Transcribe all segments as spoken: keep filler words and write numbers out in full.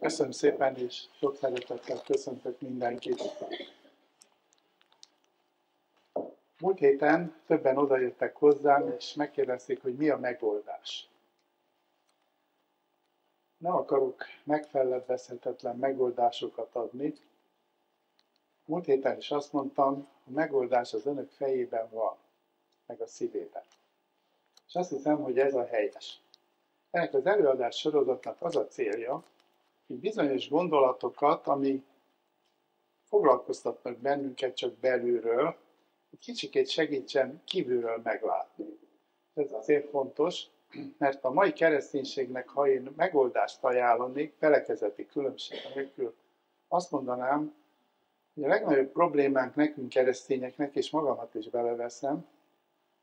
Köszönöm szépen, és sok szeretettel köszöntök mindenkit. Múlt héten többen odajöttek hozzám, és megkérdezték, hogy mi a megoldás. Nem akarok megfellebbezhetetlen megoldásokat adni. Múlt héten is azt mondtam, a megoldás az önök fejében van, meg a szívében. És azt hiszem, hogy ez a helyes. Ennek az előadás sorozatnak az a célja, hogy bizonyos gondolatokat, ami foglalkoztatnak bennünket csak belülről, egy kicsikét segítsen kívülről meglátni. Ez azért fontos, mert a mai kereszténységnek, ha én megoldást ajánlanék, felekezeti különbség nélkül, azt mondanám, hogy a legnagyobb problémánk nekünk keresztényeknek, és magamat is beleveszem,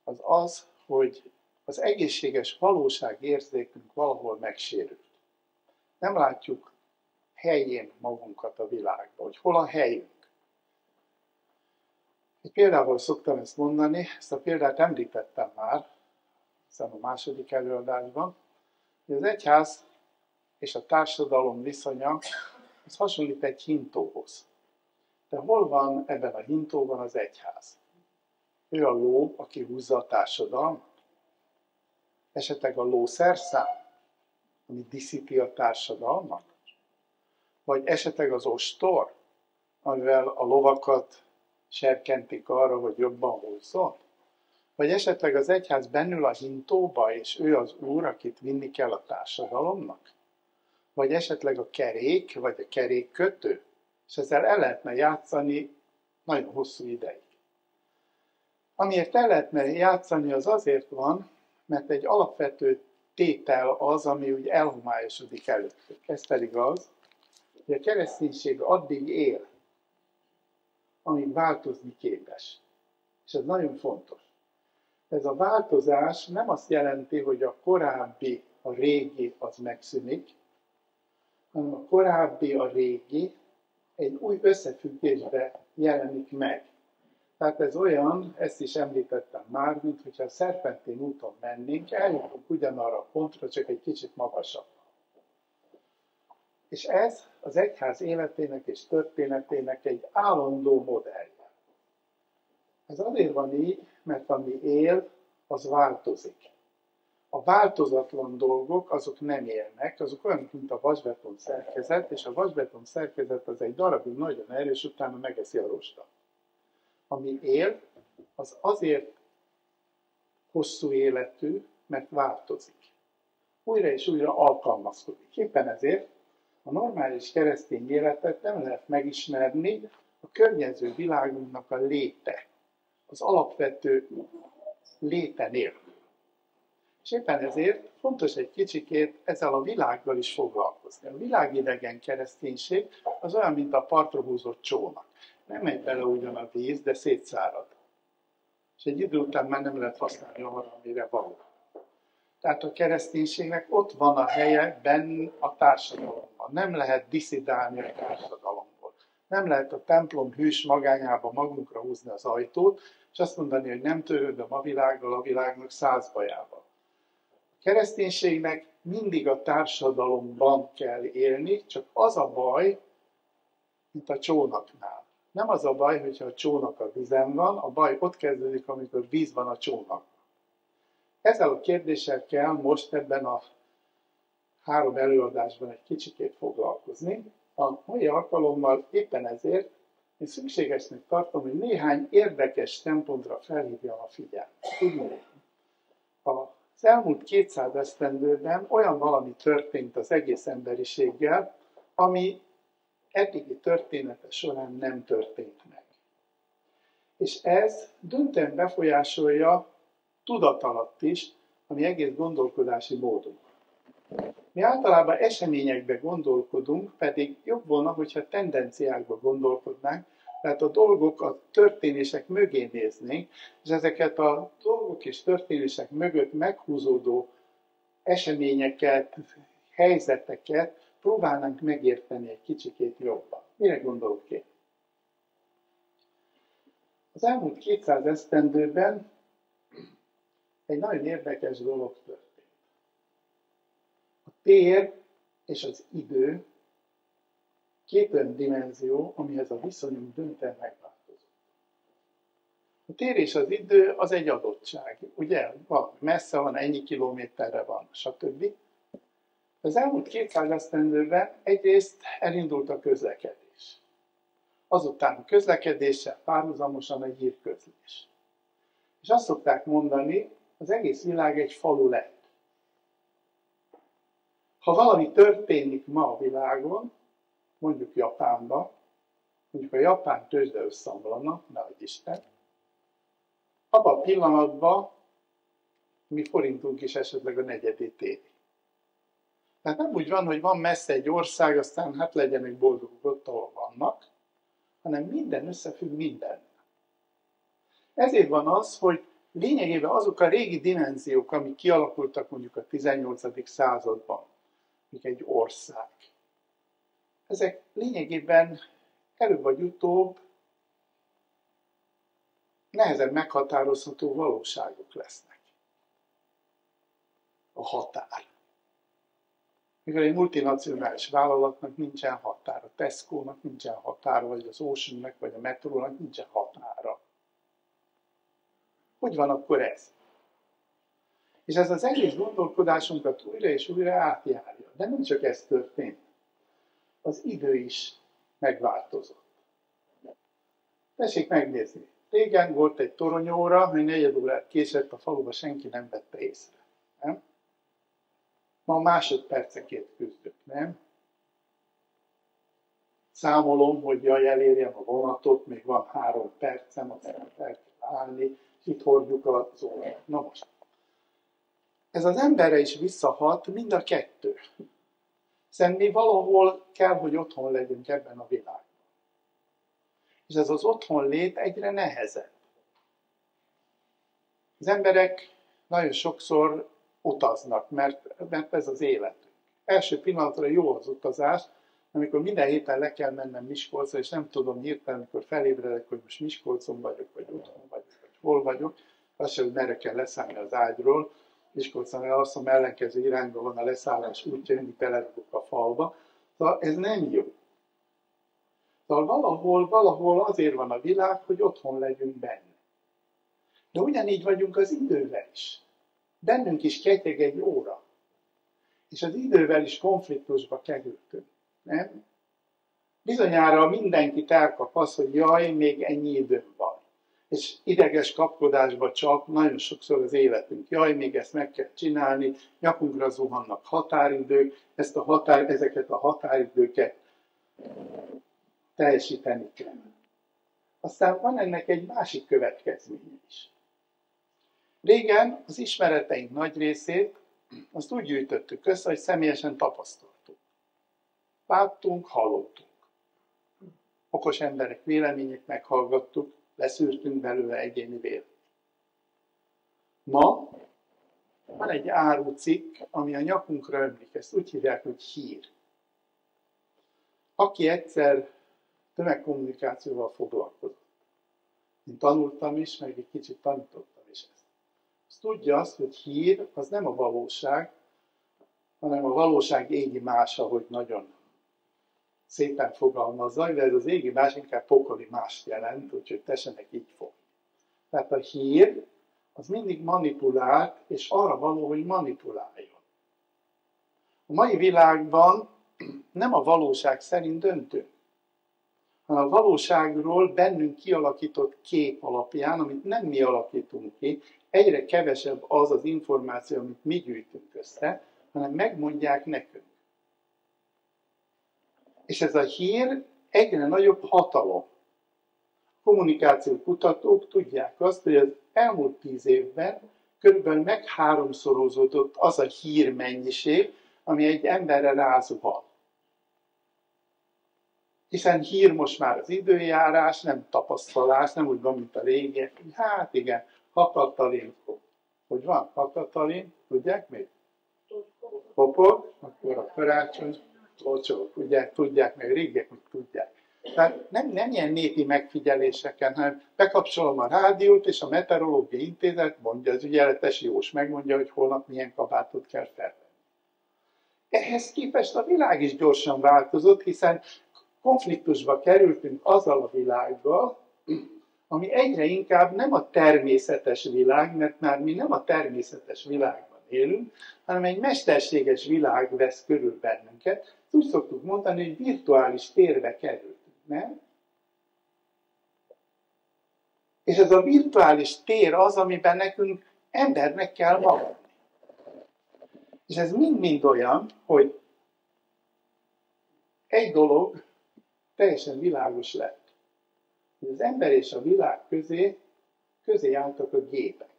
az az, hogy az egészséges valóságérzékünk valahol megsérült. Nem látjuk helyén magunkat a világban, hogy hol a helyünk. Egy példával szoktam ezt mondani, ezt a példát említettem már, hiszen a második előadásban, hogy az egyház és a társadalom viszonya, az hasonlít egy hintóhoz. De hol van ebben a hintóban az egyház? Ő a ló, aki húzza a társadalmat. Esetleg a lószerszám, ami diszíti a társadalmat? Vagy esetleg az ostor, amivel a lovakat serkentik arra, hogy jobban húzzon? Vagy esetleg az egyház bennül a hintóba, és ő az úr, akit vinni kell a társadalomnak? Vagy esetleg a kerék, vagy a kerékkötő? És ezzel el lehetne játszani nagyon hosszú ideig. Amiért el lehetne játszani, az azért van, mert egy alapvető tétel az, ami úgy elhomályosodik előttük. Ez pedig az, hogy a kereszténység addig él, amíg változni képes. És ez nagyon fontos. Ez a változás nem azt jelenti, hogy a korábbi, a régi az megszűnik, hanem a korábbi, a régi egy új összefüggésbe jelenik meg. Tehát ez olyan, ezt is említettem már, mint hogyha a szerpentén úton mennénk, eljutunk ugyanarra a pontra, csak egy kicsit magasabb. És ez az egyház életének és történetének egy állandó modellje. Ez azért van így, mert ami él, az változik. A változatlan dolgok, azok nem élnek, azok olyan, mint a vasbeton szerkezet, és a vasbeton szerkezet az egy darabig nagyon erős, utána megeszi a rostat. Ami él, az azért hosszú életű, mert változik. Újra és újra alkalmazkodik. Éppen ezért a normális keresztény életet nem lehet megismerni a környező világunknak a léte, az alapvető léte nélkül. És éppen ezért fontos egy kicsikét ezzel a világgal is foglalkozni. A világidegen kereszténység az olyan, mint a partra húzott csónak. Nem megy bele ugyan a víz, de szétszárad. És egy idő után már nem lehet használni arra, amire való. Tehát a kereszténységnek ott van a helye benn a társadalomban. Nem lehet diszidálni a társadalomból. Nem lehet a templom hűs magányába magunkra húzni az ajtót, és azt mondani, hogy nem törődöm a világgal, a világnak száz bajával. A kereszténységnek mindig a társadalomban kell élni, csak az a baj, mint a csónaknál. Nem az a baj, hogyha a csónak a vízen van, a baj ott kezdődik, amikor víz van a csónak. Ezzel a kérdéssel kell most ebben a három előadásban egy kicsikét foglalkozni. A mai alkalommal éppen ezért én szükségesnek tartom, hogy néhány érdekes szempontra felhívjam a figyelmet. Tudni, az elmúlt kétszáz esztendőben olyan valami történt az egész emberiséggel, ami eddigi története során nem történt meg. És ez döntően befolyásolja tudat alatt is, ami egész gondolkodási módunk. Mi általában eseményekbe gondolkodunk, pedig jobb volna, hogyha tendenciákba gondolkodnánk, tehát a dolgok, a történések mögé néznénk, és ezeket a dolgok és történések mögött meghúzódó eseményeket, helyzeteket próbálnánk megérteni egy kicsikét jobban. Mire gondolok én? Az elmúlt kétszáz esztendőben egy nagyon érdekes dolog történt. A tér és az idő két olyan dimenzió, amihez a viszonyunk döntően megváltozik. A tér és az idő az egy adottság, ugye? Van, messze van, ennyi kilométerre van, stb. Az elmúlt kétszáz esztendőben egyrészt elindult a közlekedés. Azután a közlekedéssel párhuzamosan a hírközlés. És azt szokták mondani, az egész világ egy falu lett. Ha valami történik ma a világon, mondjuk Japánban, mondjuk a japán tőzsde összeomlana, ne adj Isten, abban a pillanatban mi forintunk is esetleg a negyedét éri. Tehát nem úgy van, hogy van messze egy ország, aztán hát legyenek boldogok ott, ahol vannak, hanem minden összefügg minden. Ezért van az, hogy lényegében azok a régi dimenziók, amik kialakultak mondjuk a tizennyolcadik században, mint egy ország, ezek lényegében előbb vagy utóbb nehezen meghatározható valóságok lesznek. A határ. Mikor egy multinacionális vállalatnak nincsen határa, a Tesco-nak nincsen határa, vagy az Ocean-nek, vagy a Metro-nak nincsen határa. Hogy van akkor ez? És ez az egész gondolkodásunkat újra és újra átjárja. De nem csak ez történt. Az idő is megváltozott. Tessék megnézni. Régen volt egy toronyóra, hogy negyed órát késett a faluba, senki nem vette észre. Nem? Ma másodpercekért küzdök, nem? Számolom, hogy jaj, elérjem a vonatot, még van három percem, aztán fel kell állni, és itt hordjuk az órát. Na most. Ez az emberre is visszahat, mind a kettő. Hiszen mi valahol kell, hogy otthon legyünk ebben a világban. És ez az otthon lét egyre nehezebb. Az emberek nagyon sokszor utaznak, mert, mert ez az életünk. Első pillanatra jó az utazás, amikor minden héten le kell mennem Miskolcra, és nem tudom hirtelen, amikor felébredek, hogy most Miskolcon vagyok, vagy otthon vagyok, vagy hol vagyok, azt sem, hogy merre kell leszállni az ágyról, Miskolcon azt mondom, ellenkező irányba van a leszállás útja, mindig belerugok a falba. De ez nem jó. De valahol, valahol azért van a világ, hogy otthon legyünk benne. De ugyanígy vagyunk az idővel is. Bennünk is ketyeg egy óra. És az idővel is konfliktusba kerültünk. Nem? Bizonyára mindenkit elkap az, hogy jaj, még ennyi időm van. És ideges kapkodásba csap nagyon sokszor az életünk. Jaj, még ezt meg kell csinálni, nyakunkra zuhannak határidők, ezt a határ, ezeket a határidőket teljesíteni kell. Aztán van ennek egy másik következménye is. Régen az ismereteink nagy részét azt úgy gyűjtöttük össze, hogy személyesen tapasztaltuk. Láttunk, hallottunk. Okos emberek véleményét meghallgattuk, leszűrtünk belőle egyéni véleményt. Ma van egy árucikk, ami a nyakunkra ömlik, ezt úgy hívják, hogy hír. Aki egyszer tömegkommunikációval foglalkozott, én tanultam is, meg egy kicsit tanítottam is ezt. Azt tudja azt, hogy hír az nem a valóság, hanem a valóság égi mása, hogy nagyon szépen fogalmazza, de ez az égi más inkább pokoli mást jelent, úgyhogy tessenek így fog. Tehát a hír az mindig manipulált, és arra való, hogy manipuláljon. A mai világban nem a valóság szerint döntő, hanem a valóságról bennünk kialakított kép alapján, amit nem mi alakítunk ki, egyre kevesebb az az információ, amit mi gyűjtünk össze, hanem megmondják nekünk. És ez a hír egyre nagyobb hatalom. Kommunikáció kutatók tudják azt, hogy az elmúlt tíz évben körülbelül megháromszorozódott az a hírmennyiség, ami egy emberre rázuhan. Hiszen hír most már az időjárás, nem tapasztalás, nem úgy van, mint a régen. Hát igen, hakatalin. Hogy van? Hakatalin, tudják még? Popog, akkor a karácsony. Locsok, ugye, tudják, meg régiek, meg tudják. Tehát nem, nem ilyen népi megfigyeléseken, hanem bekapcsolom a rádiót, és a meteorológiai intézet mondja, az ügyeletes jós megmondja, hogy holnap milyen kabátot kell felvenni. Ehhez képest a világ is gyorsan változott, hiszen konfliktusba kerültünk azzal a világgal, ami egyre inkább nem a természetes világ, mert már mi nem a természetes világban élünk, hanem egy mesterséges világ vesz körül bennünket. Úgy szoktuk mondani, hogy virtuális térbe kerültünk, nem? És ez a virtuális tér az, amiben nekünk embernek kell maradni. És ez mind-mind olyan, hogy egy dolog teljesen világos lett. Az ember és a világ közé, közé álltak a gépek.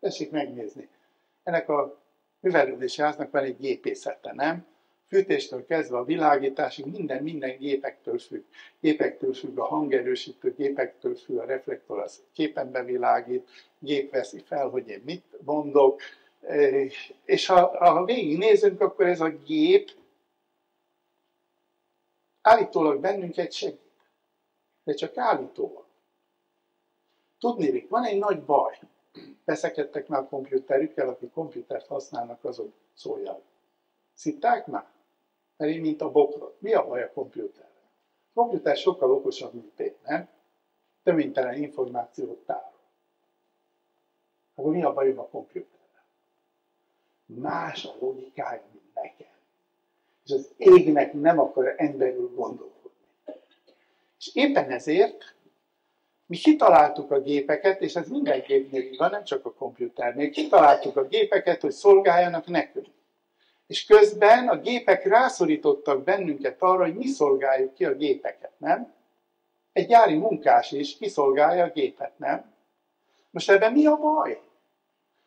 Tessék megnézni. Ennek a művelődési háznak van egy gépészete, nem? Fűtéstől kezdve a világításig minden, minden gépektől függ. Gépektől függ a hangerősítő, gépektől függ a reflektor, az képen bevilágít, gép veszi fel, hogy én mit mondok. És ha, ha végignézünk, akkor ez a gép állítólag bennünket segít. De csak állítólag. Tudnélik, van egy nagy baj. Veszekedtek már komputerükkel, akik komputert használnak, azok szólják. Szitták már? Mert én mint a bokrot. Mi a baj a komputerrel? A komputer sokkal okosabb, mint én, nem? Töménytelen információt tárol. Akkor mi a bajom a komputerrel? Más a logikája, mint nekem. És az égnek nem akar emberül gondolni. És éppen ezért mi kitaláltuk a gépeket, és ez minden gépnél így van, nem csak a komputernél, kitaláltuk a gépeket, hogy szolgáljanak nekünk. És közben a gépek rászorítottak bennünket arra, hogy mi szolgáljuk ki a gépeket, nem? Egy gyári munkás is kiszolgálja a gépet, nem? Most ebben mi a baj?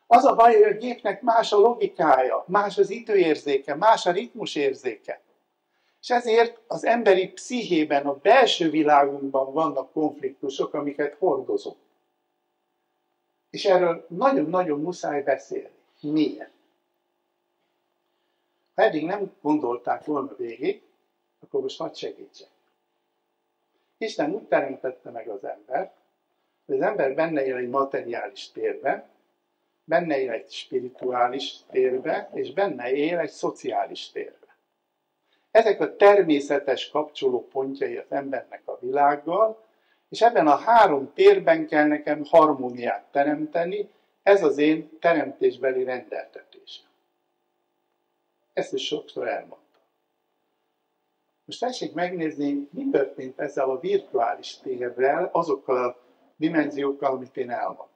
Az a baj, hogy a gépnek más a logikája, más az időérzéke, más a ritmusérzéke. És ezért az emberi pszichében, a belső világunkban vannak konfliktusok, amiket hordozunk. És erről nagyon-nagyon muszáj beszélni. Miért? Ha eddig nem gondolták volna végig, akkor most hadd segítsek. Isten úgy teremtette meg az embert, hogy az ember benne él egy materiális térben, benne él egy spirituális térben, és benne él egy szociális térben. Ezek a természetes kapcsolópontjai az embernek a világgal, és ebben a három térben kell nekem harmóniát teremteni, ez az én teremtésbeli rendeltetésem. Ezt is sokszor elmondtam. Most tessék megnézni, mi történt ezzel a virtuális térrel, azokkal a dimenziókkal, amit én elmondtam.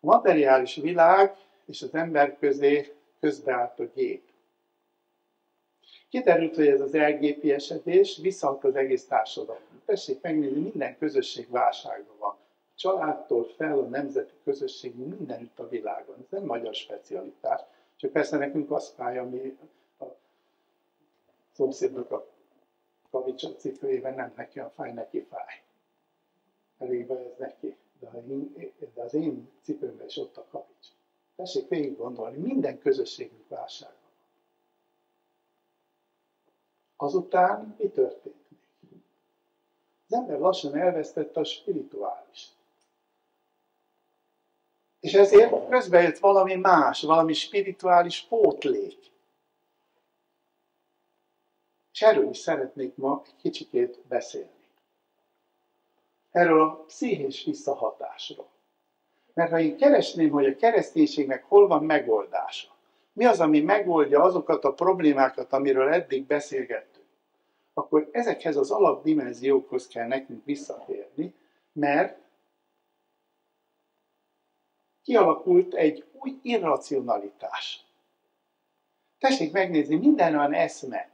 A materiális világ és az ember közé közbeállt a gép. Kiderült, hogy ez az elgépiesedés visszahat az egész társadalomra. Tessék megnézni, minden közösség válságban van. A családtól fel a nemzeti közösség mindenütt a világon. Ez nem magyar specialitás. Csak persze nekünk azt fáj, ami a szomszédnak a kavicsot cipőjében nem neki a fáj, neki fáj. Elég van ez neki. De, én, de az én cipőmben is ott a kavics. Tessék végig gondolni, minden közösségünk válságban. Azután mi történt még? Az ember lassan elvesztette a spirituális. És ezért közbejött valami más, valami spirituális pótlék. És erről is szeretnék ma egy kicsikét beszélni. Erről a pszichés visszahatásról. Mert ha én keresném, hogy a kereszténységnek hol van megoldása, mi az, ami megoldja azokat a problémákat, amiről eddig beszélgettünk, akkor ezekhez az alapdimenziókhoz kell nekünk visszatérni, mert kialakult egy új irracionalitás. Tessék megnézni, minden olyan eszme,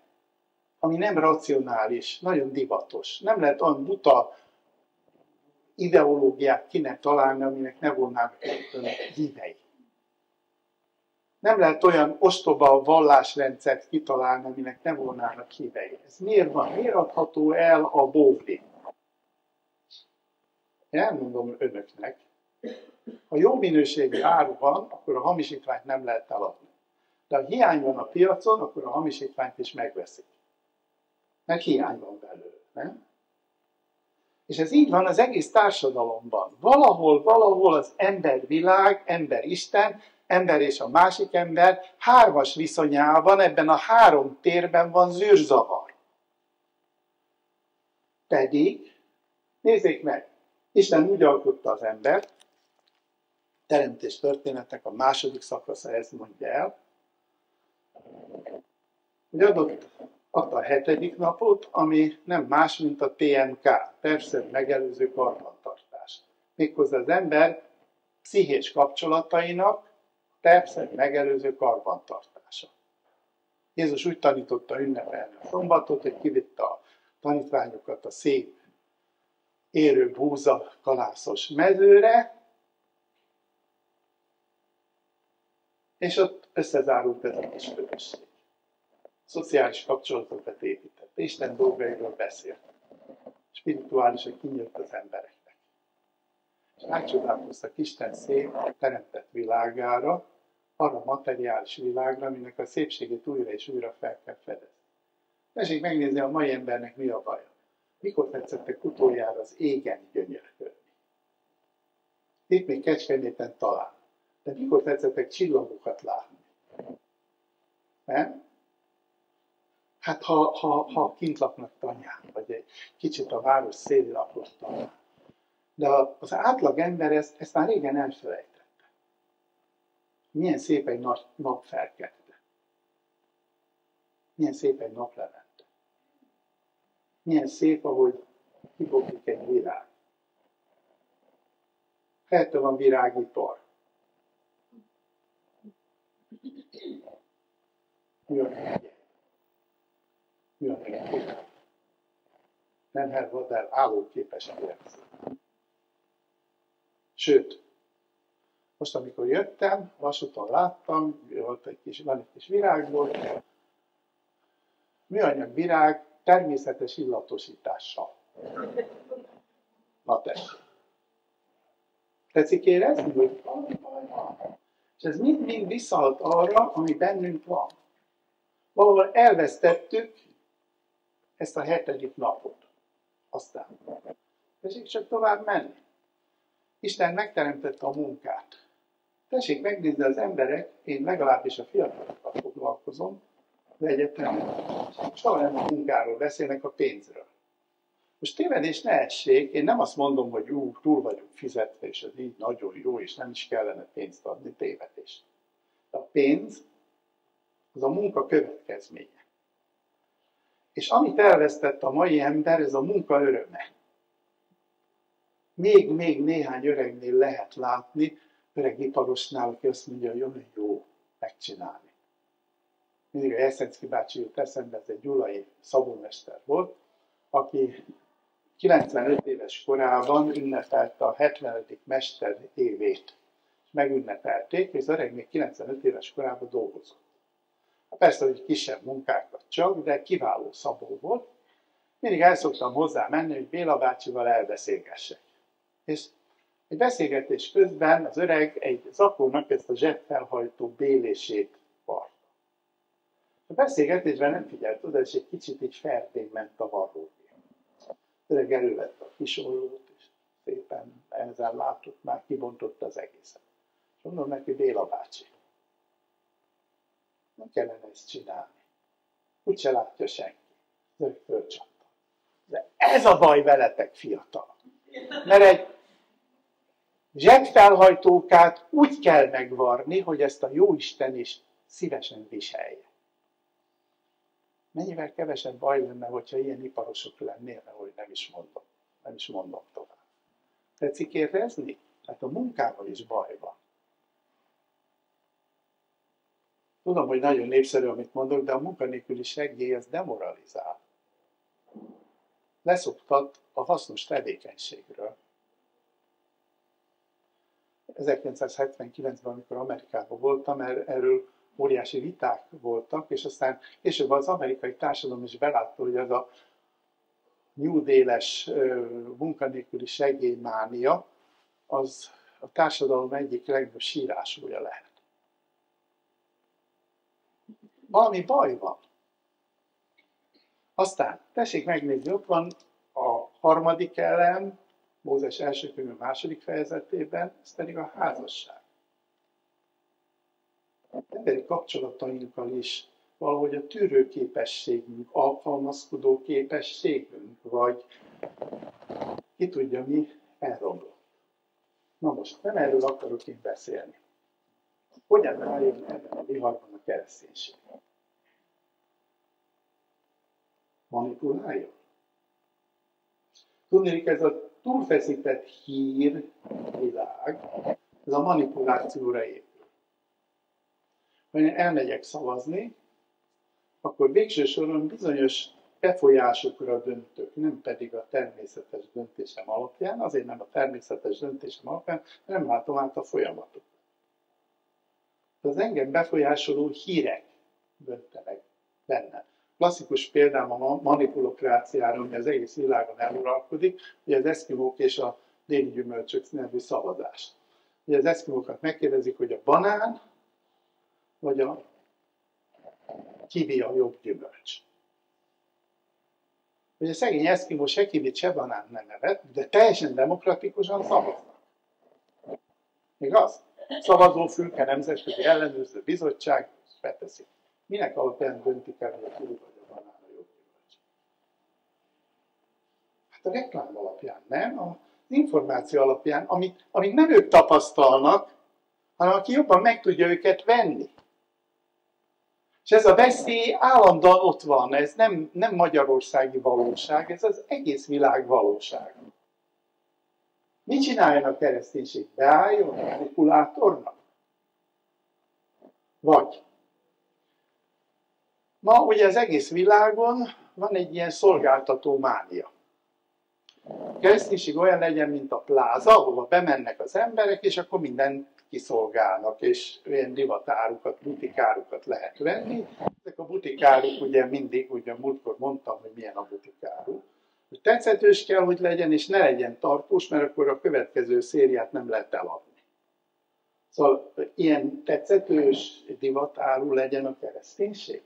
ami nem racionális, nagyon divatos. Nem lehet olyan buta ideológiát kinek találni, aminek ne volnának hívei. Nem lehet olyan ostoba vallásrendszert kitalálni, aminek nem volnának hívei. Ez miért van? Miért adható el a bóvli? Én elmondom önöknek, ha jó minőségű áru van, akkor a hamisítványt nem lehet eladni. De ha hiány van a piacon, akkor a hamisítványt is megveszik. Mert hiány van belőle, nem? És ez így van az egész társadalomban. Valahol, valahol az embervilág, emberisten, ember és a másik ember hármas viszonyában, ebben a három térben van zűrzavar. Pedig, nézzék meg, Isten úgy alkotta az embert, teremtés történetek a második szakasza ezt mondja el, hogy adott, adta a hetedik napot, ami nem más, mint a té em ká, persze megelőző karbantartás. Méghozzá az ember pszichés kapcsolatainak persze megelőző karbantartása. Jézus úgy tanította ünnepelni a szombatot, hogy kivitte a tanítványokat a szép, érő búza kalászos mezőre, és ott összezárult ez a kis közösség. Szociális kapcsolatokat épített, Isten dolgairól beszélt. Spirituálisan kinyílt az embereknek. És rácsodálkoztak Isten szép, teremtett világára, arra a materiális világra, aminek a szépségét újra és újra fel kell fedezni. Tessék megnézni, a mai embernek mi a baja. Mikor tetszettek utoljára az égen gyönyörködni? Itt még Kecskeméten talán. De mikor tetszettek csillagokat látni? Nem? Hát ha, ha, ha kint laknak tanyán, vagy egy kicsit a város szélén, akkor tanyán. De az átlag ember ezt, ezt már régen elfelejtette. Milyen szép egy nagy nap felkelte. Milyen szép egy nap levente. Milyen szép, ahogy kiboglik egy virág. Helyette van virágipar. Jön. Jön. Nem hervadál állóképes érzés. Sőt, most amikor jöttem, vasúton láttam, volt egy kis, van egy kis virágból, műanyag virág természetes illatosítással. Na tessék. Tetszik érezni, hogy és ez mind-mind visszahat arra, ami bennünk van. Valahol elvesztettük ezt a hetedik napot. Aztán. Tessék csak tovább menni. Isten megteremtette a munkát. Tessék megnézni az emberek, én legalábbis a fiatalokkal foglalkozom, az egyetemen. Soha nem a munkáról beszélnek, a pénzről. Most tévedés ne essék, én nem azt mondom, hogy ú, túl vagyunk fizetve, és ez így nagyon jó, és nem is kellene pénzt adni, tévedés. De a pénz az a munka következménye. És amit elvesztett a mai ember, ez a munka öröme. Még-még néhány öregnél lehet látni, öreg iparosnál, aki azt mondja, hogy jó, jó megcsinálni. Mindig a Jeszenszky bácsi jött eszembe, ez egy gyulai szabómester volt, aki kilencvenöt éves korában ünnepelte a hetvenedik mester évét. Megünnepelték, és az öreg még kilencvenöt éves korában dolgozott. Persze, hogy kisebb munkákat csak, de kiváló szabó volt. Mindig el szoktam hozzá menni, hogy Béla bácsival elbeszélgessek. És egy beszélgetés közben az öreg egy zakónak ezt a zsebfelhajtó bélését varrta. A beszélgetésben nem figyelt oda, és egy kicsit így ferdén ment a varró. Az öreg elővette a kisorlót, és szépen ezen látott, már kibontotta az egészet. És mondom neki, Béla bácsi, nem kellene ezt csinálni. Úgyse látja senki. Az öreg fölcsapta. De ez a baj veletek, fiatal. Mert egy zsebfelhajtókát úgy kell megvarni, hogy ezt a jóisten is szívesen viselje. Mennyivel kevesebb baj lenne, hogyha ilyen iparosok lennének, hogy nem is mondom, nem is mondom tovább. Tetszik érezni? Hát a munkával is baj van. Tudom, hogy nagyon népszerű, amit mondok, de a munkanélküli segély az demoralizál. Leszoktat a hasznos tevékenységről. ezerkilencszázhetvenkilencben, amikor Amerikában voltam, erről óriási viták voltak, és aztán később az amerikai társadalom is belátta, hogy az a New Deal-es munkanélküli segélymánia, az a társadalom egyik legnagyobb sírásúja lehet. Valami baj van. Aztán, tessék megnézni, ott van a harmadik elem, Mózes első könyve második fejezetében, ez pedig a házasság. Emberi kapcsolatainkkal is valahogy a tűrőképességünk, alkalmazkodó képességünk, vagy ki tudja mi elromlott. Na most, nem erről akarok itt beszélni. Hogyan rájön ebben a viharban a kereszténység? Manipuláljon? Tudnék, ez a túlfeszített hír világ, ez a manipulációra épül. Ha én elmegyek szavazni, akkor végső soron bizonyos befolyásokra döntök, nem pedig a természetes döntésem alapján, azért nem a természetes döntésem alapján, nem látom át a folyamatot. Az engem befolyásoló hírek döntenek benne. Klasszikus példám a manipulokráciára, ami az egész világon eluralkodik, ugye az eszkimók és a déli gyümölcsök nevű szavazás. Ugye az eszkimókat megkérdezik, hogy a banán vagy a kivi a jobb gyümölcs. Hogy a szegény eszkimó se kivit, se banánt nem evett, de teljesen demokratikusan szavaznak. Igaz? Szavazófülke, Nemzetközi Ellenőrző Bizottság beteszik. Minek alapján döntik el, hogy a kivi vagy a banán a jobb gyümölcs? Hát a reklám alapján nem, az információ alapján, amit, amit nem ők tapasztalnak, hanem aki jobban meg tudja őket venni. És ez a veszély állandóan ott van, ez nem, nem magyarországi valóság, ez az egész világ valóság. Mit csináljon a kereszténység? Beálljon a manipulátornak? Vagy? Ma ugye az egész világon van egy ilyen szolgáltató mánia. A kereszténység olyan legyen, mint a pláza, ahova bemennek az emberek, és akkor mindent kiszolgálnak, és olyan divatárukat, butikárukat lehet venni. Ezek a butikáruk ugye mindig, ugye múltkor mondtam, hogy milyen a butikáruk. Hogy tetszetős kell, hogy legyen, és ne legyen tartós, mert akkor a következő szériát nem lehet eladni. Szóval ilyen tetszetős divatáru legyen a kereszténység.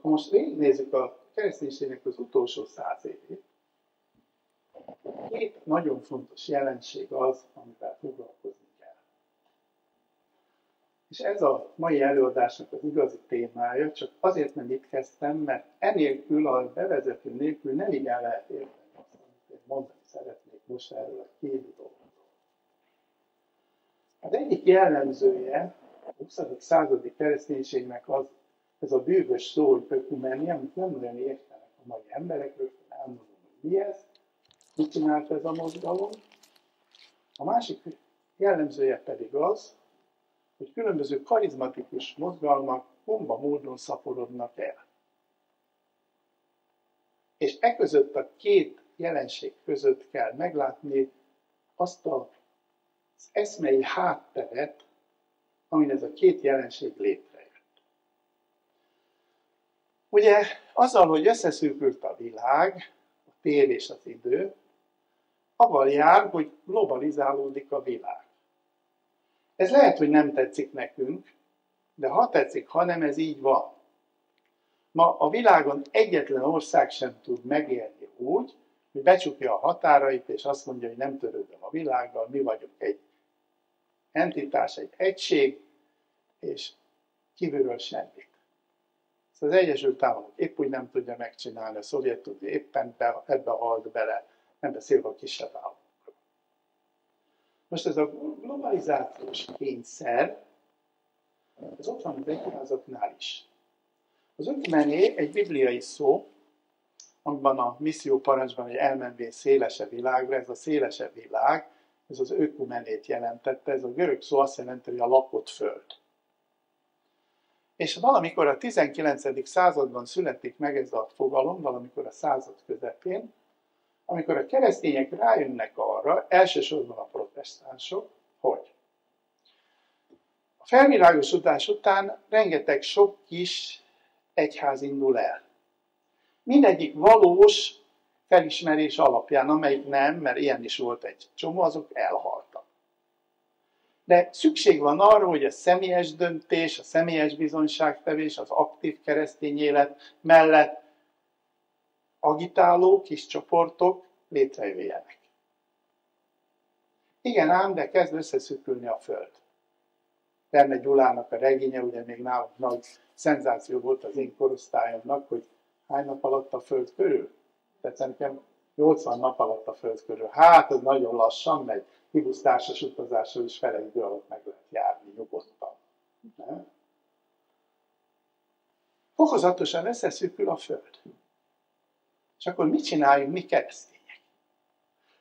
Ha most végignézzük a kereszténységnek az utolsó száz évét, két nagyon fontos jelenség az, amivel foglalkozni kell. És ez a mai előadásnak az igazi témája, csak azért nem itt kezdtem, mert enélkül, a bevezető nélkül nem igen lehet érteni azt, amit én mondani szeretnék most erről a két dologról. Az egyik jellemzője a huszadik századi kereszténységnek az, ez a bűvös szó, hogy ökumené, amit nem nagyon értenek a mai emberekről, elmondom, hogy mi ez. Mit csinált ez a mozgalom? A másik jellemzője pedig az, hogy különböző karizmatikus mozgalmak bomba módon szaporodnak el. És e között a két jelenség között kell meglátni azt az eszmei hátteret, amin ez a két jelenség létrejött. Ugye azzal, hogy összeszűkült a világ, a tér és az idő, avval jár, hogy globalizálódik a világ. Ez lehet, hogy nem tetszik nekünk, de ha tetszik, ha nem, ez így van. Ma a világon egyetlen ország sem tud megélni úgy, hogy becsukja a határait, és azt mondja, hogy nem törődöm a világgal, mi vagyunk egy entitás, egy egység, és kívülről semmit. Az Egyesült Államok épp úgy nem tudja megcsinálni, a Szovjetunió éppen be, ebbe halt bele, nem beszélve a kisebb államokról. Most ez a globalizációs kényszer, ez ott van az egyházaknál is. Az ökumené egy bibliai szó, amiben a misszió parancsban, hogy elmenvén szélese világra, ez a szélese világ, ez az ökumenét jelentette, ez a görög szó azt jelenti, hogy a lakott föld. És valamikor a tizenkilencedik században születik meg ez a fogalom, valamikor a század közepén, amikor a keresztények rájönnek arra, elsősorban a protestánsok, hogy a felvilágosodás után rengeteg sok kis egyház indul el. Mindegyik valós felismerés alapján, amelyik nem, mert ilyen is volt egy csomó, azok elhaltak. De szükség van arra, hogy a személyes döntés, a személyes bizonyságtevés, az aktív keresztény élet mellett agitáló kis csoportok létrejöjjenek. Igen ám, de kezd összeszűkülni a Föld. Verne Gyulának a regénye, ugye még nálunk nagy szenzáció volt az én korosztályomnak, hogy hány nap alatt a Föld körül? Tehát szerintem nyolcvan nap alatt a Föld körül. Hát, ez nagyon lassan megy. Higgusz társas utazással is fele idő alatt meg lehet járni nyugodtan. Ne? Fokozatosan összeszűkül a Föld. És akkor mit csináljunk mi keresztények?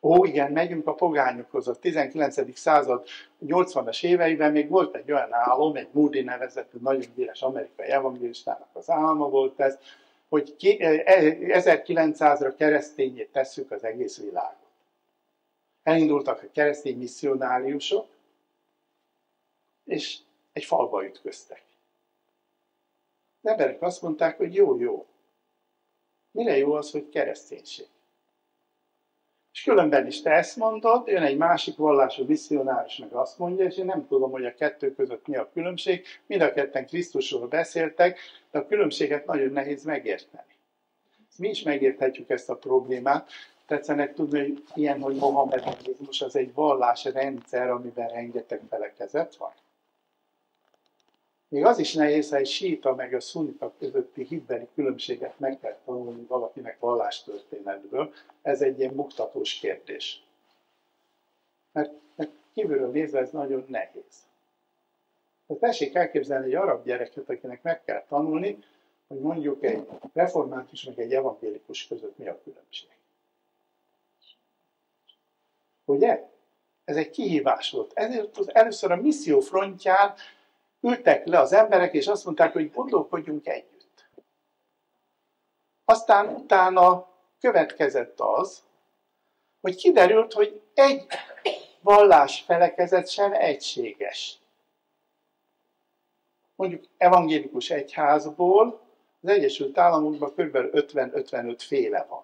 Ó, igen, megyünk a pogányokhoz. A tizenkilencedik század nyolcvanas éveiben még volt egy olyan álom, egy Moody nevezetű nagyon híres amerikai evangélistának az álma volt ez, hogy ezerkilencszázra keresztényét tesszük az egész világot. Elindultak a keresztény misszionáriusok, és egy falba ütköztek. Az emberek azt mondták, hogy jó-jó. Mire jó az, hogy kereszténység? És különben is te ezt mondod, jön egy másik vallású misszionárius meg azt mondja, és én nem tudom, hogy a kettő között mi a különbség. Mind a ketten Krisztusról beszéltek, de a különbséget nagyon nehéz megérteni. Mi is megérthetjük ezt a problémát. Tetszenek tudni, hogy ilyen, hogy mohamedizmus az egy vallásrendszer, amiben rengeteg felekezet van. Még az is nehéz, ha egy síta meg a szunita közötti hitbeli különbséget meg kell tanulni valakinek vallástörténetből. Ez egy ilyen buktatós kérdés. Mert, mert kívülről nézve ez nagyon nehéz. Tehát tessék elképzelni egy arab gyereket, akinek meg kell tanulni, hogy mondjuk egy református meg egy evangélikus között mi a különbség. Ugye? Ez egy kihívás volt. Ezért az először a misszió frontján ültek le az emberek, és azt mondták, hogy gondolkodjunk együtt. Aztán utána következett az, hogy kiderült, hogy egy vallás felekezet sem egységes. Mondjuk evangélikus egyházból az Egyesült Államokban kb. ötven-ötvenöt féle van.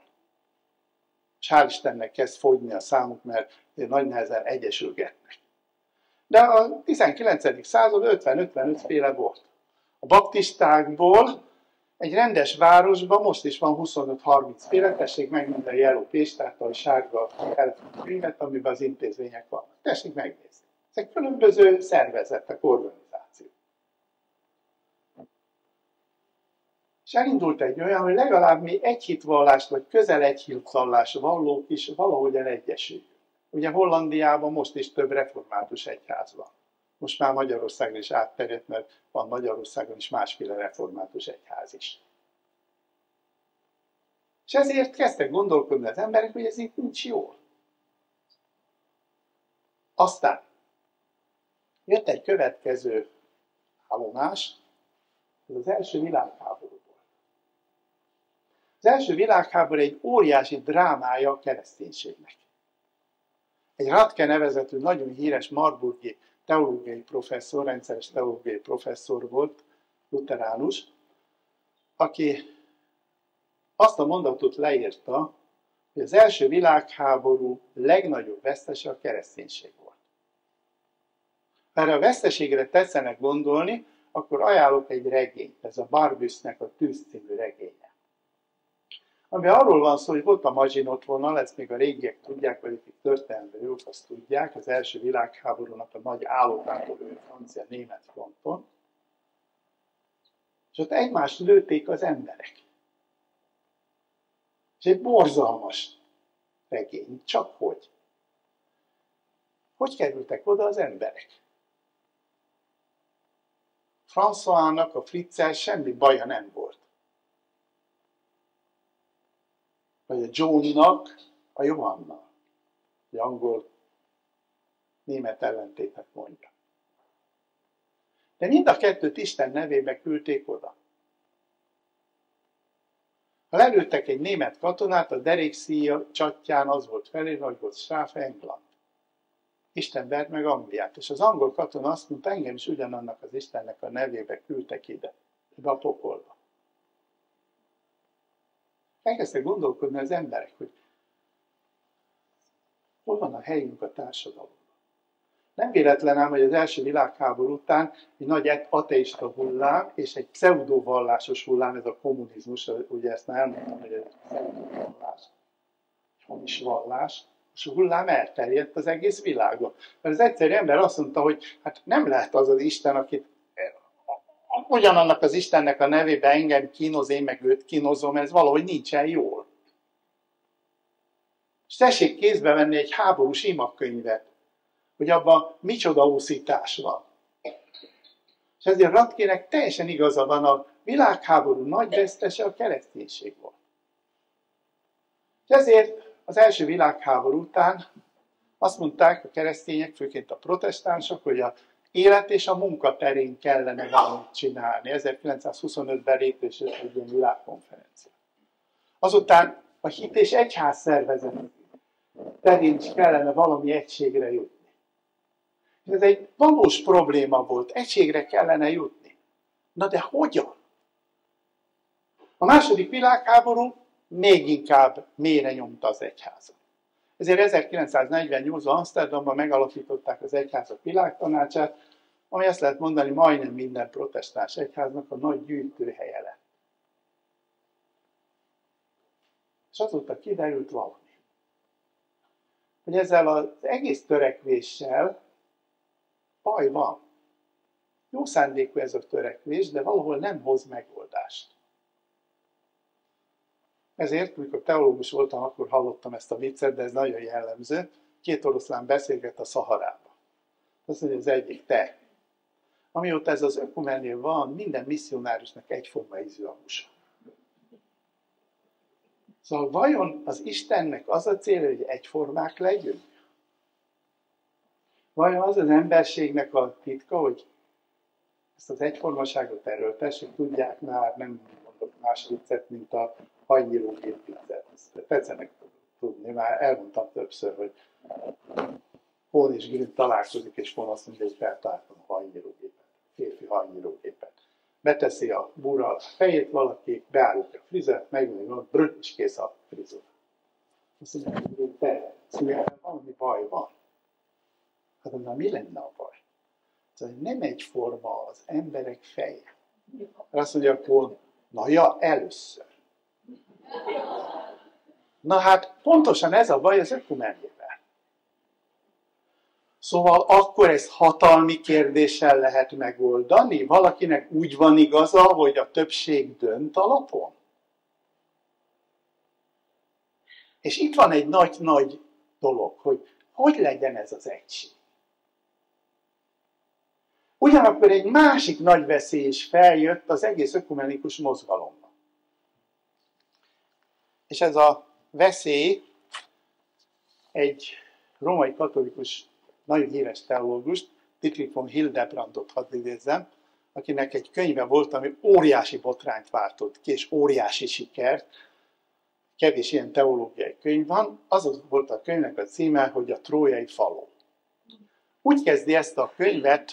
És hál' Istennek kezd fogyni a számuk, mert nagy nehezen egyesülgetnek. De a tizenkilencedik század ötven-ötvenöt féle volt. A baptistákból egy rendes városban most is van huszonöt-harminc féle, tessék megnézni a Yellow Page-tárta, a sárga könyvet, amiben az intézmények vannak. Tessék megnézni. Ezek különböző szervezetek, organizációk. És elindult egy olyan, hogy legalább mi egy hitvallást, vagy közel egy hitvallást vallók is valahogy elegyesüljük. Ugye Hollandiában most is több református egyház van. Most már Magyarországon is átterjedt, mert van Magyarországon is másféle református egyház is. És ezért kezdtek gondolkodni az emberek, hogy ez itt nincs jól. Aztán jött egy következő állomás, ez az első világháború volt. Az első világháború egy óriási drámája a kereszténységnek. Egy Radke nevezetű, nagyon híres marburgi teológiai professzor, rendszeres teológiai professzor volt, luteránus, aki azt a mondatot leírta, hogy az első világháború legnagyobb vesztese a kereszténység volt. Erre a veszteségre tetszenek gondolni, akkor ajánlok egy regényt, ez a Barbüsznek a Tűz című regénye. Ami arról van szó, hogy volt a Maginot vonal, ezt még a régiek tudják, vagy akik történelmben jók, azt tudják, az első világháborúnak a nagy állótáború francia-német fronton. És ott egymást lőtték az emberek. És egy borzalmas regény, csak hogy. Hogy kerültek oda az emberek? Françoisnak, a Friccel semmi baja nem volt. Vagy a Johnnak, a Johanna, egy angol-német ellentétet mondja. De mind a kettőt Isten nevébe küldték oda. Ha lelőttek egy német katonát, a derékszíja csatján az volt felírva, hogy volt Stráf England. Isten vert meg Angliát, és az angol katona azt mondta, engem is ugyanannak az Istennek a nevébe küldtek ide, ide a pokolba. Elkezdtek gondolkodni az emberek, hogy hol van a helyünk a társadalomban. Nem véletlen ám, hogy az első világháború után egy nagy ateista hullám és egy pseudovallásos hullám, ez a kommunizmus, ugye ezt már elmondtam, hogy ez egy pseudovallás, egy hamis vallás, és a hullám elterjedt az egész világon. Mert az egyszerű ember azt mondta, hogy hát nem lehet az az Isten, akit ugyanannak az Istennek a nevébe engem kínoz, én meg őt kínozom, ez valahogy nincsen jól. És tessék kézbe venni egy háborús imakönyvet, hogy abban micsoda úszítás van. És ezért Radkének teljesen igaza van, a világháború nagy vesztese a kereszténység volt. És ezért az első világháború után azt mondták a keresztények, főként a protestánsok, hogy a élet és a munka terén kellene valamit csinálni. ezerkilencszázhuszonötben létrejött egy ilyen világkonferencia. Azután a hit és egyház szervezet terén is kellene valami egységre jutni. Ez egy valós probléma volt, egységre kellene jutni. Na de hogyan? A második világháború még inkább mélyre nyomta az egyházat. Ezért ezerkilencszáznegyvennyolcban Amsterdamban megalapították az Egyházak Világtanácsát, ami azt lehet mondani, majdnem minden protestáns egyháznak a nagy gyűjtőhelye lett. És azóta kiderült valami, hogy ezzel az egész törekvéssel baj van. Jó szándékú ez a törekvés, de valahol nem hoz megoldást. Ezért, amikor teológus voltam, akkor hallottam ezt a viccet, de ez nagyon jellemző. Két oroszlán beszélget a Szaharába. Azt mondja, az egyik te. Amióta ez az ökumené van, minden misszionárusnak egyforma ízű a húsa. Szóval vajon az Istennek az a célja, hogy egyformák legyünk? Vajon az az emberségnek a titka, hogy ezt az egyformaságot erőltessék, tudják már, nem mondok más viccet, mint a hajnyírógép viccet. Tetszenek tudni, már elmondtam többször, hogy Hón és Grün találkozik, és Hón azt mondja, hogy feltártam a hajnyírógépet, férfi hajnyírógépet. Beteszi a búra a fejét valaki, beállítja a frizet, megmondja, brrr, és kész a frizor. Azt mondja, hogy te, szóval valami baj van. Hát mondom, mi lenne a baj? Szóval nem egyforma az emberek feje. Azt mondja, hogy na ja, először. Na hát, pontosan ez a baj az ökumenével. Szóval akkor ezt hatalmi kérdéssel lehet megoldani? Valakinek úgy van igaza, hogy a többség dönt alapon? És itt van egy nagy-nagy dolog, hogy hogy legyen ez az egység. Ugyanakkor egy másik nagy veszély is feljött az egész ökumenikus mozgalomban. És ez a veszély egy római katolikus nagyon híres teológust, Dietrich von Hildebrandot hadd idézzem, akinek egy könyve volt, ami óriási botrányt váltott ki, és óriási sikert. Kevés ilyen teológiai könyv van. Az volt a könyvnek a címe, hogy a trójai faló. Úgy kezdi ezt a könyvet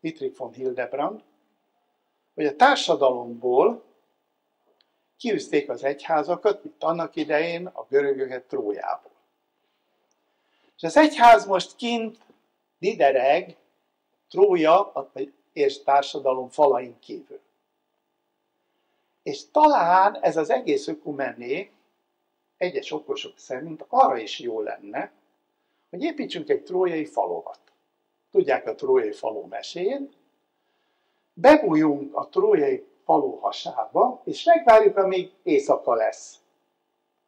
Dietrich von Hildebrand, hogy a társadalomból kiűzték az egyházakat, mint annak idején a görögöket Trójából. És az egyház most kint didereg Trója és társadalom falain kívül. És talán ez az egész ökumené egyes okosok szerint arra is jó lenne, hogy építsünk egy trójai falovat. Tudják a trójai faló meséjét. Bebújunk a trójai faló hasába, és megvárjuk, amíg éjszaka lesz.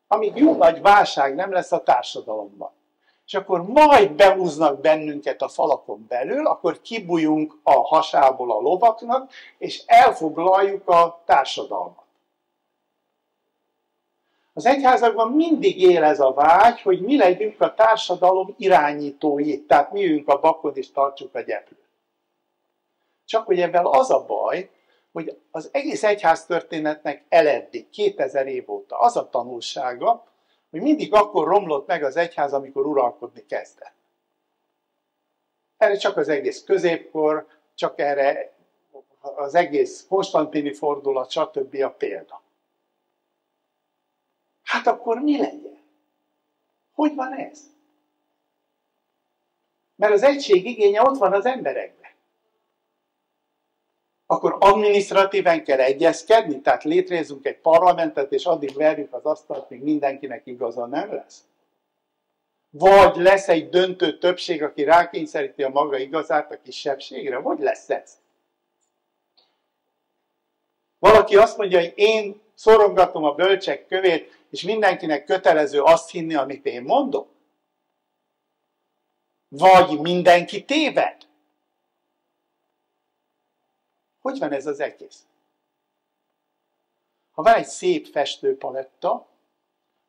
Amíg jó nagy válság nem lesz a társadalomban. És akkor majd behúznak bennünket a falakon belül, akkor kibújunk a hasából a lovaknak, és elfoglaljuk a társadalmat. Az egyházakban mindig él ez a vágy, hogy mi legyünk a társadalom irányítói, tehát mi üljünk a bakon és tartsuk a gyeplőt. Csak hogy ebben az a baj, hogy az egész egyháztörténetnek eleddig, kétezer év óta az a tanulsága, hogy mindig akkor romlott meg az egyház, amikor uralkodni kezdett. Erre csak az egész középkor, csak erre az egész konstantini fordulat, stb. A példa. Hát akkor mi legyen? Hogy van ez? Mert az egység igénye ott van az emberekben. Akkor adminisztratíven kell egyezkedni, tehát létrehozunk egy parlamentet, és addig verjük az asztalt, még mindenkinek igaza nem lesz. Vagy lesz egy döntő többség, aki rákényszeríti a maga igazát a kisebbségre, vagy lesz ez? Valaki azt mondja, hogy én szorongatom a bölcsek kövét, és mindenkinek kötelező azt hinni, amit én mondok? Vagy mindenki téved? Hogy van ez az egész? Ha van egy szép festőpaletta,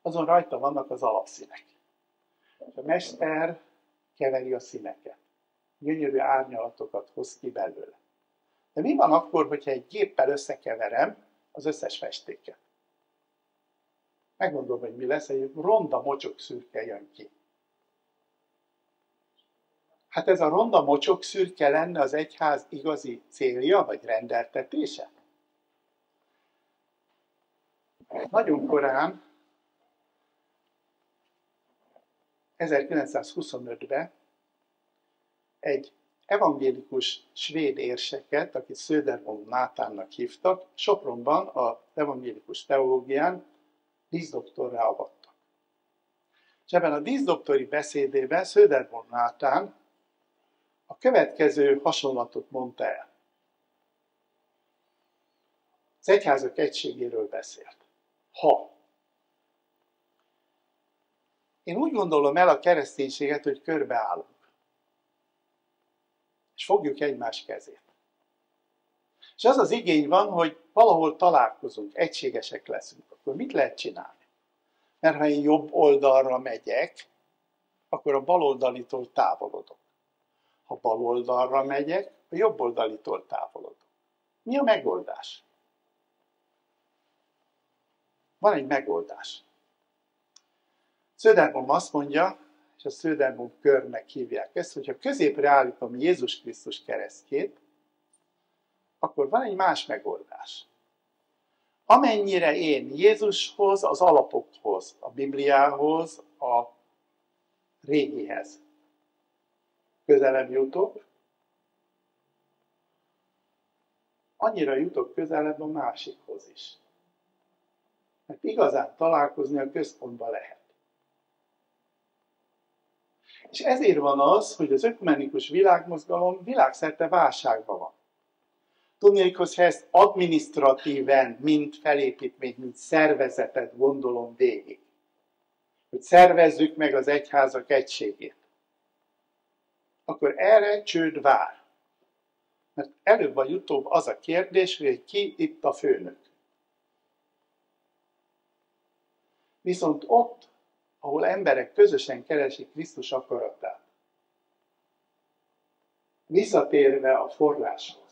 azon rajta vannak az alapszínek. A mester keveri a színeket. Gyönyörű árnyalatokat hoz ki belőle. De mi van akkor, hogyha egy géppel összekeverem az összes festéket? Megmondom, hogy mi lesz, egy ronda mocsok-szürke jön ki. Hát ez a ronda mocsok-szürke lenne az egyház igazi célja, vagy rendeltetése? Nagyon korán, ezerkilencszázhuszonötben egy evangélikus svéd érseket, akit Söderholm Nátánnak hívtak, Sopronban az evangélikus teológián díszdoktorrá avattak. És ebben a díszdoktori beszédében Söderholm Nátán a következő hasonlatot mondta el. Az egyházak egységéről beszélt. Ha én úgy gondolom el a kereszténységet, hogy körbeállunk, és fogjuk egymás kezét. És az az igény van, hogy valahol találkozunk, egységesek leszünk, akkor mit lehet csinálni? Mert ha én jobb oldalra megyek, akkor a baloldalitól távolodok. Ha bal oldalra megyek, a jobb oldalitól távolodok. Mi a megoldás? Van egy megoldás. Söderholm azt mondja, és a Söderholm körnek hívják ezt, hogyha középre állítom Jézus Krisztus keresztjét, akkor van egy más megoldás. Amennyire én Jézushoz, az alapokhoz, a Bibliához, a régihez közelebb jutok, annyira jutok közelebb a másikhoz is. Mert igazán találkozni a központba lehet. És ezért van az, hogy az ökumenikus világmozgalom világszerte válságban van. Tudnék, hogy ha ezt adminisztratíven, mint felépítményt, mint szervezetet gondolom végig, hogy szervezzük meg az egyházak egységét, akkor erre csőd vár. Mert előbb vagy utóbb az a kérdés, hogy ki itt a főnök. Viszont ott, ahol emberek közösen keresik Krisztus akaratát, visszatérve a forráshoz,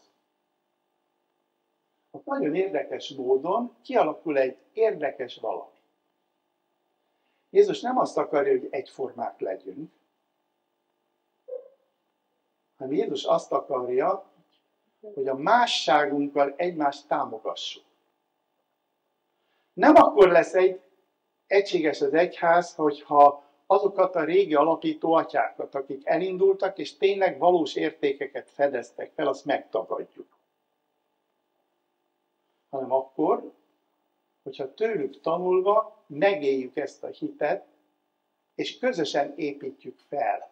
ott nagyon érdekes módon kialakul egy érdekes valami. Jézus nem azt akarja, hogy egyformák legyünk, hanem Jézus azt akarja, hogy a másságunkkal egymást támogassuk. Nem akkor lesz egy egységes az egyház, hogyha azokat a régi alapító atyákat, akik elindultak, és tényleg valós értékeket fedeztek fel, azt megtagadjuk. Hanem akkor, hogyha tőlük tanulva megéljük ezt a hitet, és közösen építjük fel.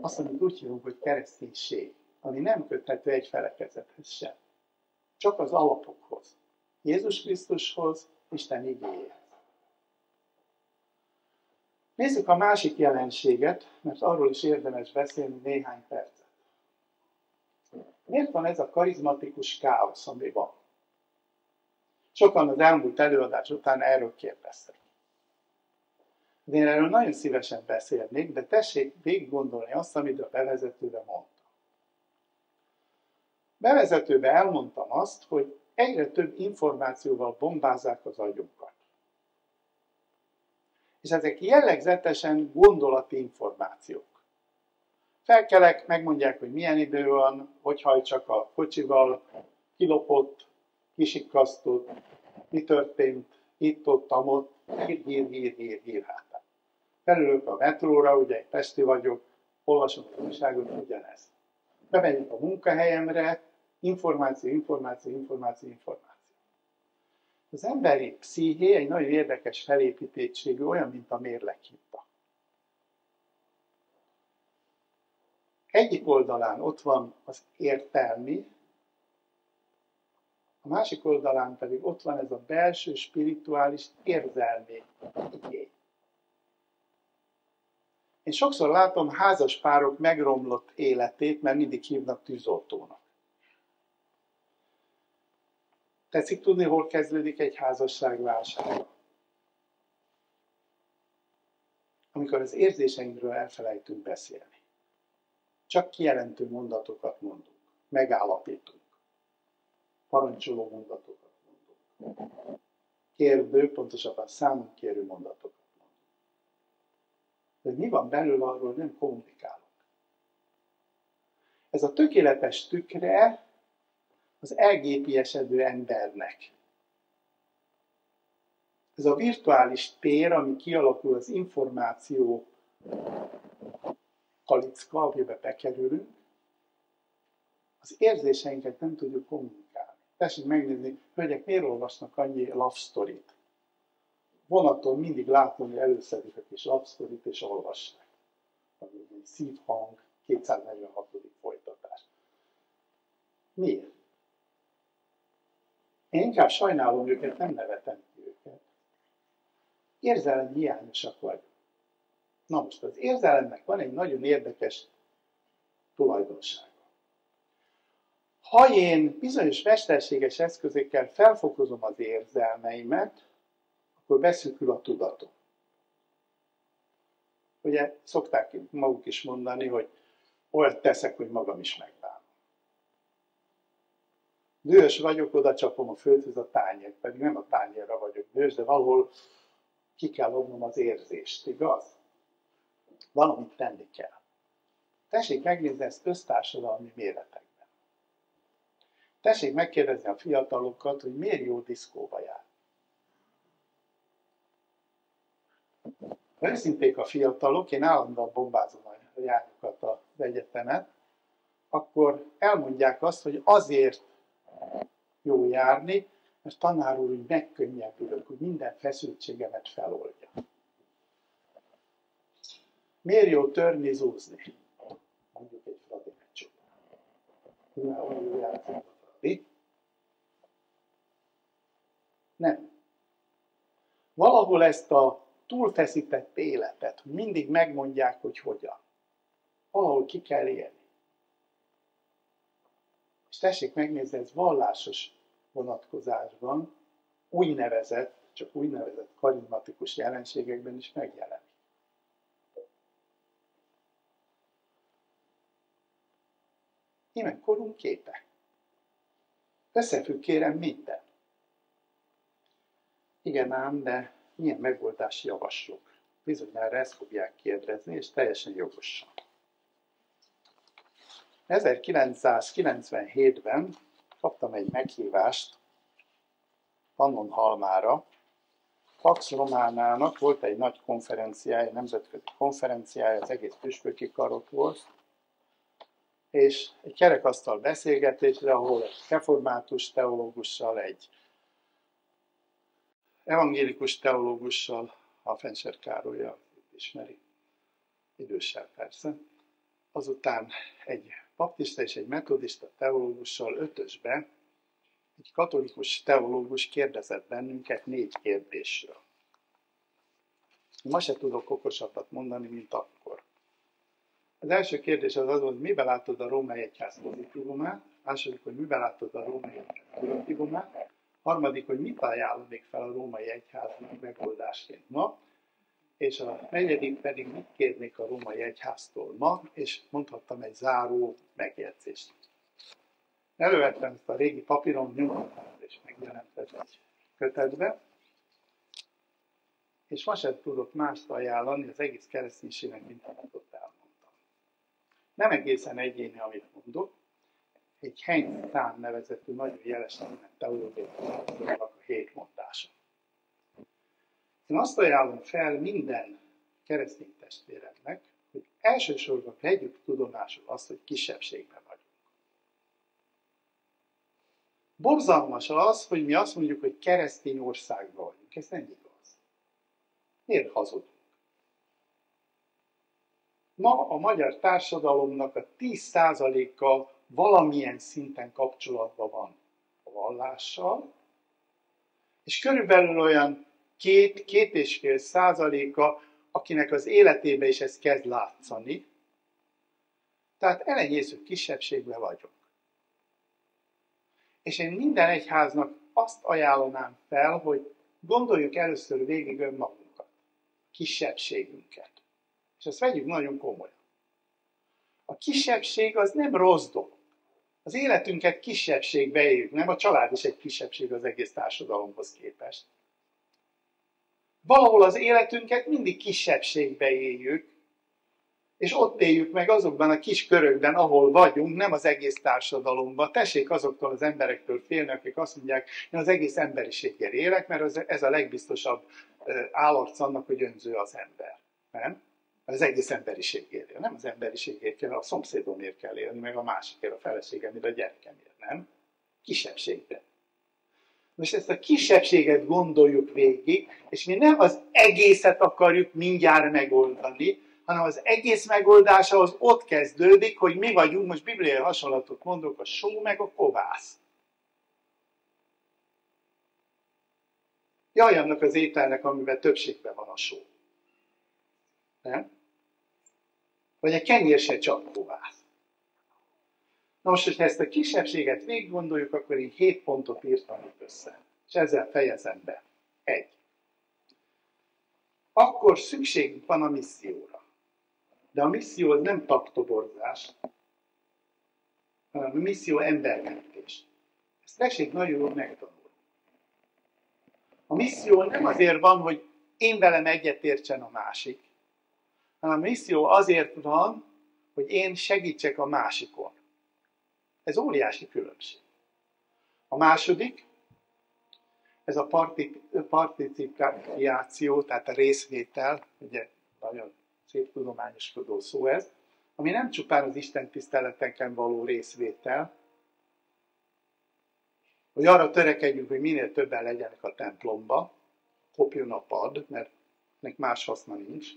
Azt, amit úgy hívunk, hogy kereszténység, ami nem köthető egy felekezethez sem. Csak az alapokhoz. Jézus Krisztushoz, Isten igéjéhez. Nézzük a másik jelenséget, mert arról is érdemes beszélni néhány percet. Miért van ez a karizmatikus káosz, ami van? Sokan az elmúlt előadás után erről kérdeztek. Én erről nagyon szívesen beszélnék, de tessék végig gondolni azt, amit a bevezetőben mondtam. Bevezetőben elmondtam azt, hogy egyre több információval bombázzák az agyunkat. És ezek jellegzetesen gondolati információk. Felkelek, megmondják, hogy milyen idő van, hogy hajtsak a kocsival, kilopott, kisikasztott, mi történt, itt, ott, amott, hír, hír, hír, hír, hír, hátán. Felülök a metróra, ugye egy pesti vagyok, olvasom a újságot, ugyanez. Bemegyek a munkahelyemre, információ, információ, információ, információ. Az emberi psziché egy nagyon érdekes felépítettségű, olyan, mint a mérleghinta. Egyik oldalán ott van az értelmi, A másik oldalán pedig ott van ez a belső spirituális érzelmi igény. Én sokszor látom házaspárok megromlott életét, mert mindig hívnak tűzoltónak. Tetszik tudni, hol kezdődik egy házasság válsága? Amikor az érzéseinkről elfelejtünk beszélni. Csak kijelentő mondatokat mondunk, megállapítunk. Parancsoló mondatokat mondunk. Kérdő, pontosabban számunk kérő mondatokat. De mi van belőle, arról nem kommunikálok. Ez a tökéletes tükre az elgépiesedő embernek. Ez a virtuális tér, ami kialakul az információ kalicka, amiben bekerülünk, az érzéseinket nem tudjuk kommunikálni. Tessék megnézni, hölgyek, miért olvasnak annyi love storyt? Vonaton mindig látom, hogy előszedik a kis lapsztorit és olvassák. Szívhang, kétszáznegyvenhatodik folytatás. Miért? Én inkább sajnálom őket, nem nevetem ki őket. Érzelem hiányosak vagyunk. Na most az érzelemnek van egy nagyon érdekes tulajdonsága. Ha én bizonyos mesterséges eszközökkel felfokozom az érzelmeimet, akkor beszűkül a tudatom. Ugye szokták maguk is mondani, hogy olyat teszek, hogy magam is megbánom. Dühös vagyok, oda csapom a földhöz a tányért, pedig nem a tányérra vagyok dühös, de valahol ki kell dobnom az érzést, igaz? Valamit tenni kell. Tessék megnézni ezt köztársadalmi méretekben. Tessék megkérdezni a fiatalokat, hogy miért jó diszkóba jár. Ha őszinték a fiatalok, én állandóan bombázom a járjukat az egyetemet, akkor elmondják azt, hogy azért jó járni, mert tanár úr úgy megkönnyebbülök, hogy minden feszültségemet feloldja. Miért jó törni, zúzni? Mondjuk egy fradi meccsóban. Nem. Valahol ezt a túlfeszített életet, hogy mindig megmondják, hogy hogyan. Valahol ki kell élni. És tessék megnézni, ez vallásos vonatkozásban úgynevezett, csak úgynevezett karizmatikus jelenségekben is megjelenik. Íme korunk képe. Összefügg, kérem, minden. Igen ám, de milyen megoldást javaslok? Bizonyára ezt fogják kérdezni, és teljesen jogosan. ezerkilencszázkilencvenhétben kaptam egy meghívást Pannonhalmára. Pax Románának volt egy nagy konferenciája, egy nemzetközi konferenciája, az egész püspöki kar ott volt, és egy kerekasztal beszélgetésre, ahol egy református teológussal, egy evangélikus teológussal, a Fenser Károlya ismeri, idősebb persze, azután egy baptista és egy metodista teológussal ötösbe egy katolikus teológus kérdezett bennünket négy kérdésről. Ma se tudok okosabbat mondani, mint akkor. Az első kérdés az az, hogy miben látod a római egyház pozitívumát, második, hogy miben látod a római egyház pozitívumát, harmadik, hogy mit ajánlanék fel a római egyháznak megoldásként ma, és a negyedik pedig mit kérnék a római egyháztól ma, és mondhattam egy záró megjegyzést. Elővettem ezt a régi papírom, nyomtattam, és megjelentett egy kötetbe, és ma sem tudok mást ajánlani az egész kereszténységnek, mint amit ott elmondtam. Nem egészen egyéni, amit mondok. Egy Heinz Tán nevezetű nagyon jeles teológiai professzornak a hét mondása. Én azt ajánlom fel minden keresztény testvéremnek, hogy elsősorban vegyük tudomásul azt, hogy kisebbségben vagyunk. Borzalmas az, hogy mi azt mondjuk, hogy keresztény országban vagyunk. Ez nem igaz. Miért hazudunk? Ma a magyar társadalomnak a tíz százaléka valamilyen szinten kapcsolatban van a a vallással, és körülbelül olyan két, két és fél százaléka, akinek az életében is ez kezd látszani. Tehát elenyésző kisebbségben vagyok. És én minden egyháznak azt ajánlanám fel, hogy gondoljuk először végig önmagunkat, kisebbségünket. És ezt vegyük nagyon komolyan. A kisebbség az nem rossz dolog. Az életünket kisebbségbe éljük, nem? A család is egy kisebbség az egész társadalomhoz képest. Valahol az életünket mindig kisebbségbe éljük, és ott éljük meg azokban a kis körökben, ahol vagyunk, nem az egész társadalomban. Tessék azoktól az emberektől félni, akik azt mondják, én az egész emberiséggel élek, mert ez a legbiztosabb állarc annak, hogy önző az ember. Nem? Az egész emberiségért él. Nem az emberiségért kell, a szomszédomért kell élni, meg a másikért, a feleségemért, a gyerekemért, nem? Kisebbségben. Most ezt a kisebbséget gondoljuk végig, és mi nem az egészet akarjuk mindjárt megoldani, hanem az egész megoldása az ott kezdődik, hogy mi vagyunk, most bibliai hasonlatot mondok, a só meg a kovász. Jaj, annak az ételnek, amiben többségben van a só. Nem? Vagy a kenyér se csak kovász. Na most, hogyha ezt a kisebbséget végig gondoljuk, akkor én hét pontot írtam össze. És ezzel fejezem be. Egy. Akkor szükségünk van a misszióra. De a misszió az nem taktoborzás, hanem a misszió embermentés. Ezt tessék nagyon jól megtanulni. A misszió nem azért van, hogy én velem egyetértsen a másik, hanem a misszió azért van, hogy én segítsek a másikon. Ez óriási különbség. A második, ez a participáció, tehát a részvétel, ugye nagyon szép tudományoskodó szó ez, ami nem csupán az Isten tiszteleteken való részvétel, hogy arra törekedjünk, hogy minél többen legyenek a templomba, kopjon a pad, mert ennek más haszna nincs,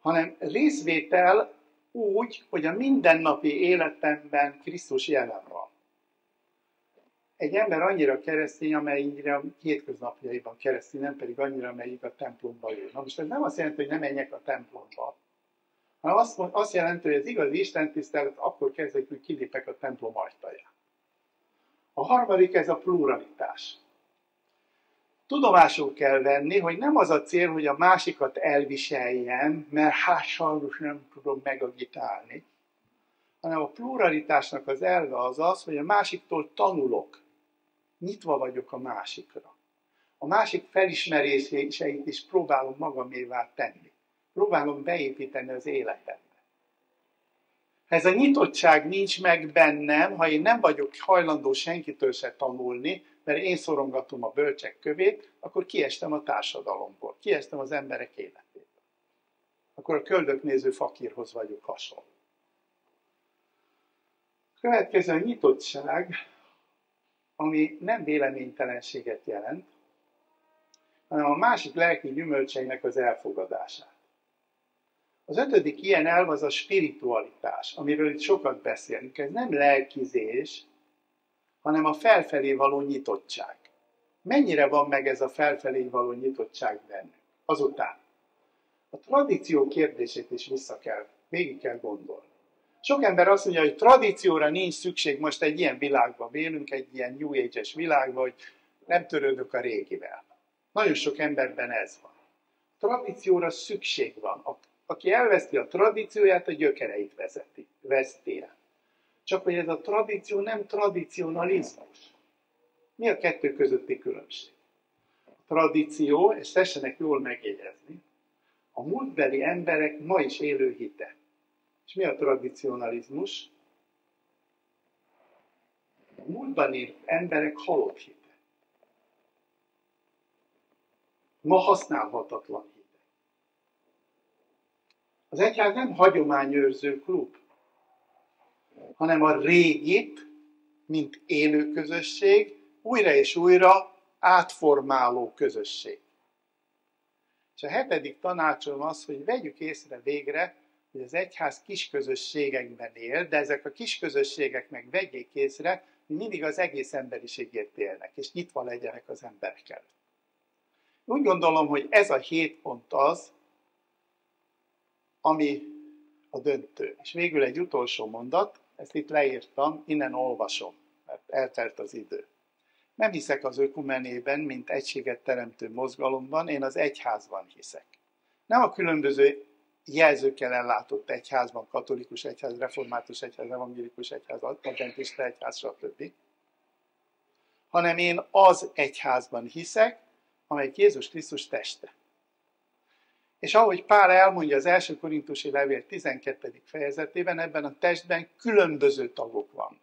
hanem részvétel úgy, hogy a mindennapi életemben Krisztus jelen van. Egy ember annyira keresztény, amelyikre a hétköznapjaiban keresztény, nem pedig annyira, amelyik a templomba jön. Na most ez nem azt jelenti, hogy nem menjek a templomba, hanem azt, azt jelenti, hogy az igazi istentisztelet akkor kezdődik, hogy kilépek a templom ajtaján. A harmadik, ez a pluralitás. Tudomásul kell venni, hogy nem az a cél, hogy a másikat elviseljem, mert hát sajnos nem tudom megagitálni, hanem a pluralitásnak az elve az az, hogy a másiktól tanulok. Nyitva vagyok a másikra. A másik felismeréseit is próbálom magamévá tenni. Próbálom beépíteni az életembe. Ha ez a nyitottság nincs meg bennem, ha én nem vagyok hajlandó senkitől se tanulni, mert én szorongatom a bölcsek kövét, akkor kiestem a társadalomból, kiestem az emberek életéből. Akkor a köldöknéző fakírhoz vagyok hasonló. Következő a nyitottság, ami nem véleménytelenséget jelent, hanem a másik lelki gyümölcseinek az elfogadását. Az ötödik ilyen elv az a spiritualitás, amiről itt sokat beszélünk. Ez nem lelkizés, hanem a felfelé való nyitottság. Mennyire van meg ez a felfelé való nyitottság bennünk? Azután a tradíció kérdését is vissza kell, végig kell gondolni. Sok ember azt mondja, hogy tradícióra nincs szükség, most egy ilyen világban élünk, egy ilyen New Age-es világban, hogy nem törődök a régivel. Nagyon sok emberben ez van. Tradícióra szükség van. Aki elveszti a tradícióját, a gyökereit vezeti, veszti el. Csak hogy ez a tradíció nem tradicionalizmus. Mi a kettő közötti különbség? A tradíció, és tessenek jól megjegyezni, a múltbeli emberek ma is élő hite. És mi a tradicionalizmus? A múltban élt emberek halott hite. Ma használhatatlan hite. Az egyház nem hagyományőrző klub, hanem a régit, mint élő közösség, újra és újra átformáló közösség. És a hetedik tanácsom az, hogy vegyük észre végre, hogy az egyház kisközösségekben él, de ezek a kisközösségek meg vegyék észre, mindig az egész emberiségért élnek, és nyitva legyenek az emberek előtt. Úgy gondolom, hogy ez a hét pont az, ami a döntő. És végül egy utolsó mondat, ezt itt leírtam, innen olvasom, mert eltelt az idő. Nem hiszek az ökumenében, mint egységet teremtő mozgalomban, én az egyházban hiszek. Nem a különböző jelzőkkel ellátott egyházban, katolikus egyház, református egyház, evangélikus egyház, adventista egyház, stb. Hanem én az egyházban hiszek, amely Jézus Krisztus teste. És ahogy Pál elmondja az első korintusi levél tizenkettedik fejezetében, ebben a testben különböző tagok vannak.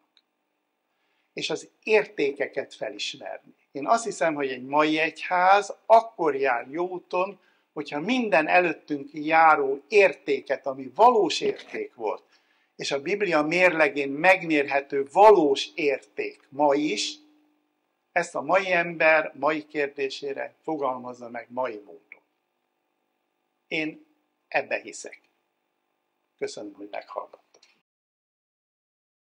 És az értékeket felismerni. Én azt hiszem, hogy egy mai egyház akkor jár jó úton, hogyha minden előttünk járó értéket, ami valós érték volt, és a Biblia mérlegén megmérhető valós érték ma is, ezt a mai ember mai kérdésére fogalmazza meg mai módon. Én ebbe hiszek. Köszönöm, hogy meghallgattam.